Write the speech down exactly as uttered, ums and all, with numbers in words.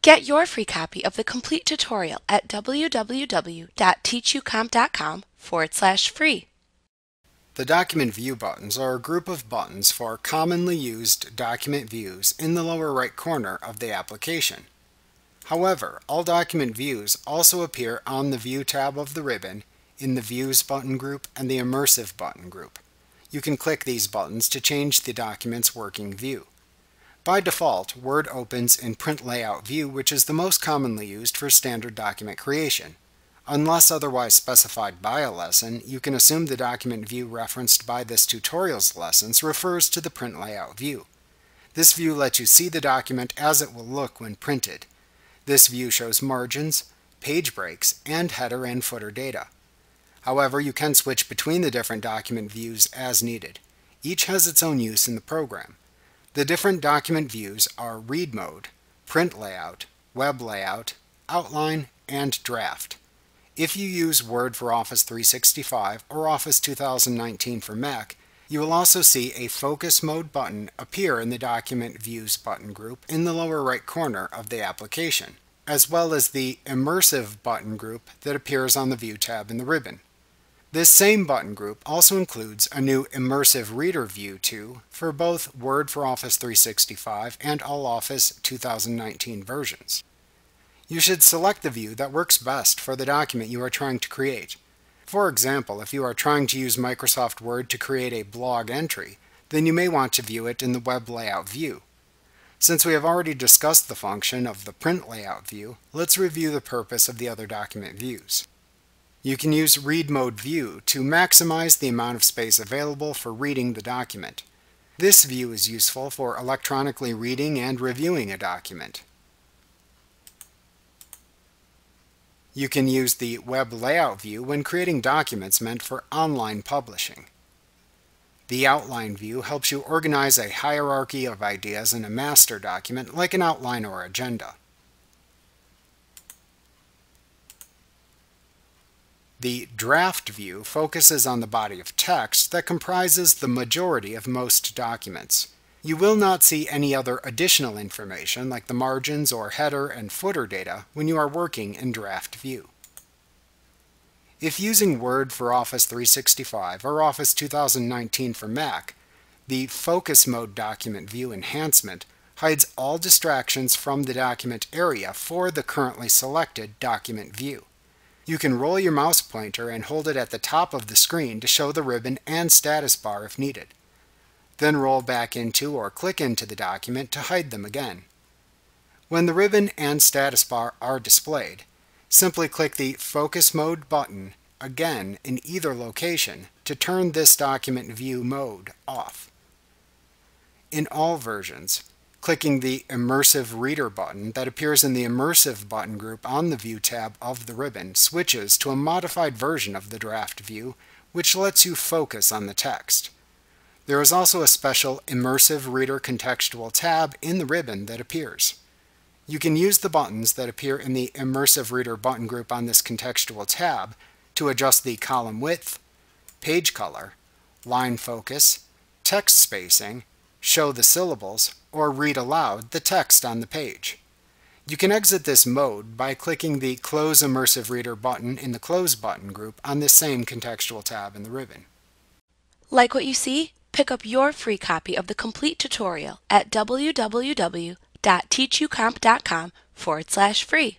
Get your free copy of the complete tutorial at www.teachucomp.com forward slash free. The Document View buttons are a group of buttons for commonly used document views in the lower right corner of the application. However, all document views also appear on the View tab of the ribbon, in the Views button group and the Immersive button group. You can click these buttons to change the document's working view. By default, Word opens in Print Layout View, which is the most commonly used for standard document creation. Unless otherwise specified by a lesson, you can assume the document view referenced by this tutorial's lessons refers to the print layout view. This view lets you see the document as it will look when printed. This view shows margins, page breaks, and header and footer data. However, you can switch between the different document views as needed. Each has its own use in the program. The different document views are Read Mode, Print Layout, Web Layout, Outline, and Draft. If you use Word for Office three sixty-five or Office two thousand nineteen for Mac, you will also see a Focus Mode button appear in the Document Views button group in the lower right corner of the application, as well as the Immersive button group that appears on the View tab in the ribbon. This same button group also includes a new Immersive Reader View too for both Word for Office three sixty-five and all Office two thousand nineteen versions. You should select the view that works best for the document you are trying to create. For example, if you are trying to use Microsoft Word to create a blog entry, then you may want to view it in the Web Layout view. Since we have already discussed the function of the Print Layout view, let's review the purpose of the other document views. You can use Read Mode View to maximize the amount of space available for reading the document. This view is useful for electronically reading and reviewing a document. You can use the Web Layout view when creating documents meant for online publishing. The Outline view helps you organize a hierarchy of ideas in a master document, like an outline or agenda. The Draft view focuses on the body of text that comprises the majority of most documents. You will not see any other additional information like the margins or header and footer data when you are working in Draft View. If using Word for Office three sixty-five or Office two thousand nineteen for Mac, the Focus Mode Document View enhancement hides all distractions from the document area for the currently selected document view. You can roll your mouse pointer and hold it at the top of the screen to show the ribbon and status bar if needed. Then roll back into or click into the document to hide them again. When the ribbon and status bar are displayed, simply click the Focus Mode button again in either location to turn this document view mode off. In all versions, clicking the Immersive Reader button that appears in the Immersive button group on the View tab of the ribbon switches to a modified version of the draft view, which lets you focus on the text. There is also a special Immersive Reader Contextual tab in the ribbon that appears. You can use the buttons that appear in the Immersive Reader button group on this contextual tab to adjust the column width, page color, line focus, text spacing, show the syllables, or read aloud the text on the page. You can exit this mode by clicking the Close Immersive Reader button in the Close button group on this same contextual tab in the ribbon. Like what you see? Pick up your free copy of the complete tutorial at www.teachucomp.com forward slash free.